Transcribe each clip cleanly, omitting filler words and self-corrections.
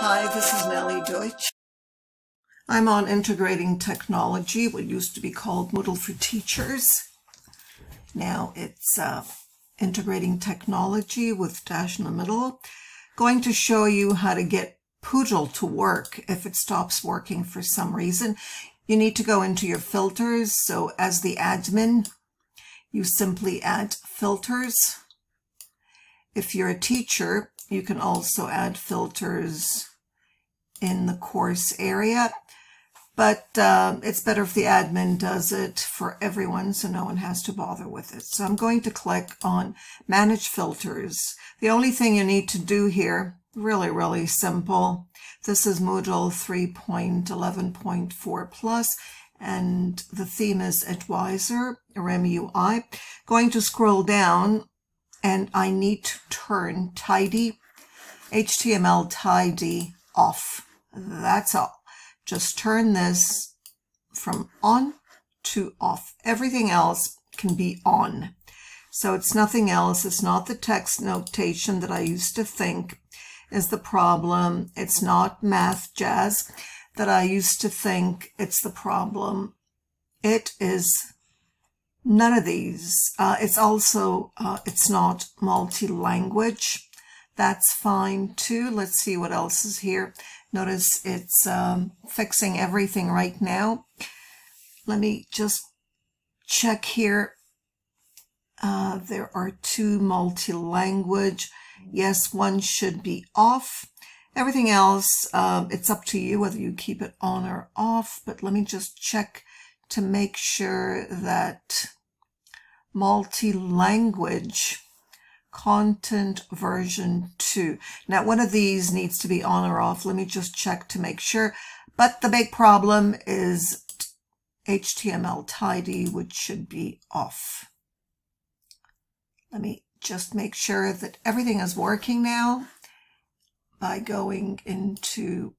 Hi, this is Nellie Deutsch. I'm on integrating technology, what used to be called Moodle for Teachers. Now it's integrating technology with Dash in the middle. Going to show you how to get Poodll to work if it stops working for some reason. You need to go into your filters. So as the admin, you simply add filters. If you're a teacher, you can also add filters in the course area, but it's better if the admin does it for everyone so no one has to bother with it. So I'm going to click on Manage Filters. The only thing you need to do here, really simple. This is Moodle 3.11.4+, and the theme is Edwiser, RemUI. Going to scroll down, and I need to turn Tidy, HTML Tidy off. That's all. Just turn this from on to off. Everything else can be on. So it's nothing else. It's not the text notation that I used to think is the problem. It's not math jazz that I used to think it's the problem. It is none of these. It's also, it's not multi-language. That's fine too. Let's see what else is here. Notice it's fixing everything right now. Let me just check here. There are two multi-language. Yes, one should be off. Everything else, it's up to you whether you keep it on or off, but let me just check to make sure that multi-language content version 2. Now, one of these needs to be on or off. Let me just check to make sure. But the big problem is HTML Tidy, which should be off. Let me just make sure that everything is working now by going into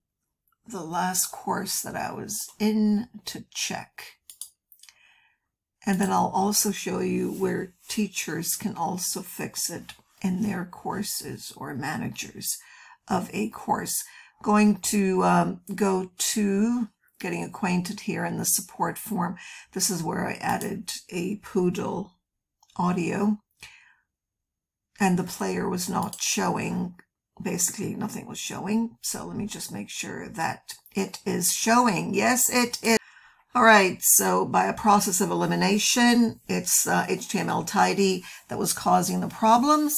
the last course that I was in to check. And then I'll also show you where teachers can also fix it in their courses, or managers of a course. Going to go to Getting Acquainted here in the support form. This is where I added a Poodll audio, and the player was not showing. Basically nothing was showing, so let me just make sure that it is showing. Yes, it is. All right, so by a process of elimination, it's HTML Tidy that was causing the problems.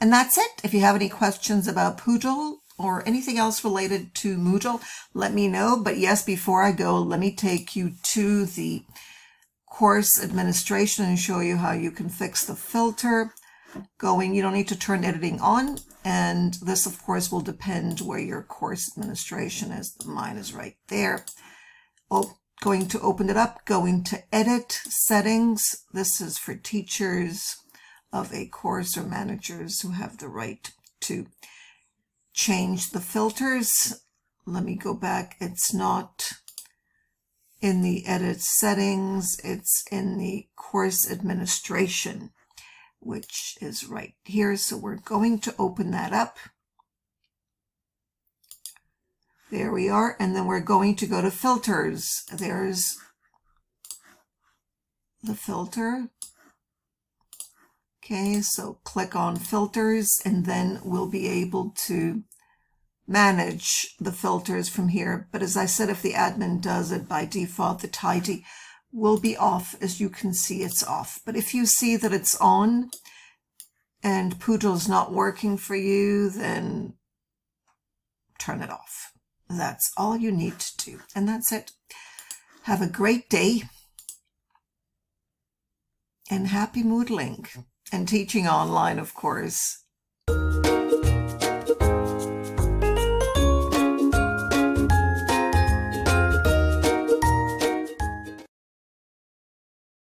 And that's it. If you have any questions about Poodll or anything else related to Moodle, let me know. But yes, before I go, let me take you to the course administration and show you how you can fix the filter. You don't need to turn editing on, and this of course will depend where your course administration is. Mine is right there. Going to open it up, going to Edit, Settings. This is for teachers of a course or managers who have the right to change the filters. Let me go back. It's not in the Edit Settings, it's in the Course Administration, which is right here. So we're going to open that up. There we are. And then we're going to go to Filters. There's the filter. Okay, so click on Filters, and then we'll be able to manage the filters from here. But as I said, if the admin does it, by default the Tidy will be off. As you can see, it's off. But if you see that it's on and Poodll's not working for you, then turn it off. That's all you need to do. And that's it. Have a great day, and happy Moodling and teaching online, of course.